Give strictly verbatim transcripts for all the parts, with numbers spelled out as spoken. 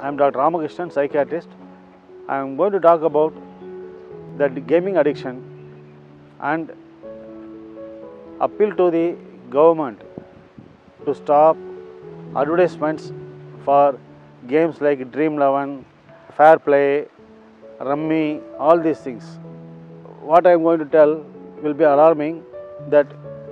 I am Doctor Ramakrishnan, psychiatrist. I am going to talk about the gaming addiction and appeal to the government to stop advertisements for games like Dream eleven, Fair Play, Rummy, all these things. What I am going to tell will be alarming, that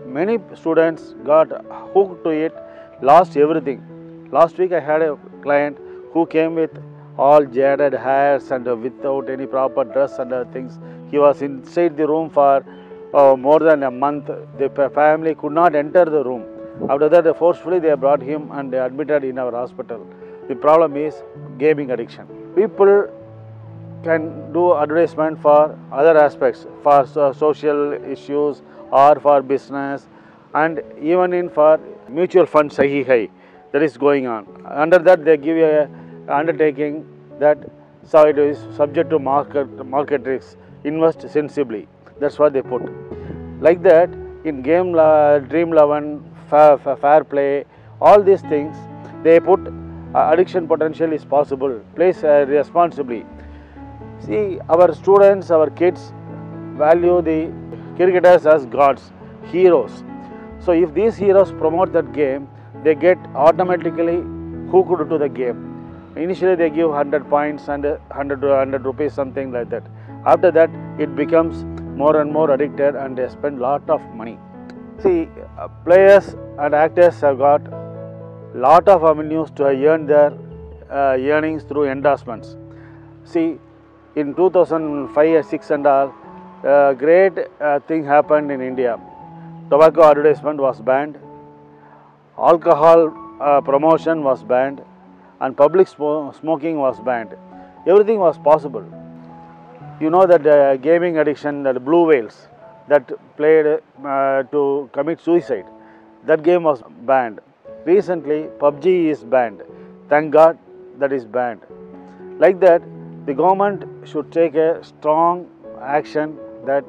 many students got hooked to it, lost everything. Last week I had a client who came with all jaded hairs and without any proper dress and things. He was inside the room for uh, more than a month. The family could not enter the room. After that, forcefully they brought him and they admitted in our hospital. The problem is gaming addiction. People can do advertisement for other aspects, for social issues or for business, and even in for mutual fund sahi hai that is going on. Under that they give a undertaking that so it is subject to market market risks, invest sensibly. That's what they put. Like that in game Dream eleven, fair, fair play, all these things they put uh, addiction potential is possible. Place uh, responsibly. See, our students, our kids value the cricketers as gods, heroes. So if these heroes promote that game, they get automatically hooked to the game. Initially they give one hundred points and one hundred rupees, something like that. After that it becomes more and more addicted and they spend lot of money. See, players and actors have got lot of avenues to earn their uh, earnings through endorsements. See, in two thousand five, six and all, uh, great uh, thing happened in India. Tobacco advertisement was banned, alcohol uh, promotion was banned, and public sm smoking was banned. Everything was possible. You know that uh, gaming addiction, that blue whales that played uh, to commit suicide, that game was banned. Recently P U B G is banned. Thank God that is banned. Like that, the government should take a strong action that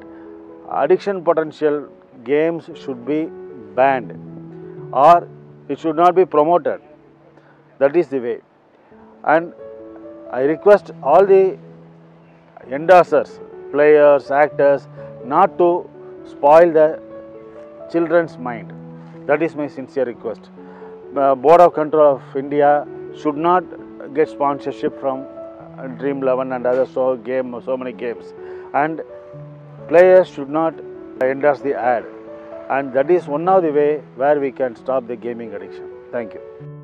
addiction potential games should be banned or it should not be promoted. That is the way. And I request all the endorsers, players, actors, not to spoil the children's mind. That is my sincere request. The Board of Control of India should not get sponsorship from Dream eleven and other so game, so many games. And players should not endorse the ad. And that is one of the way where we can stop the gaming addiction. Thank you.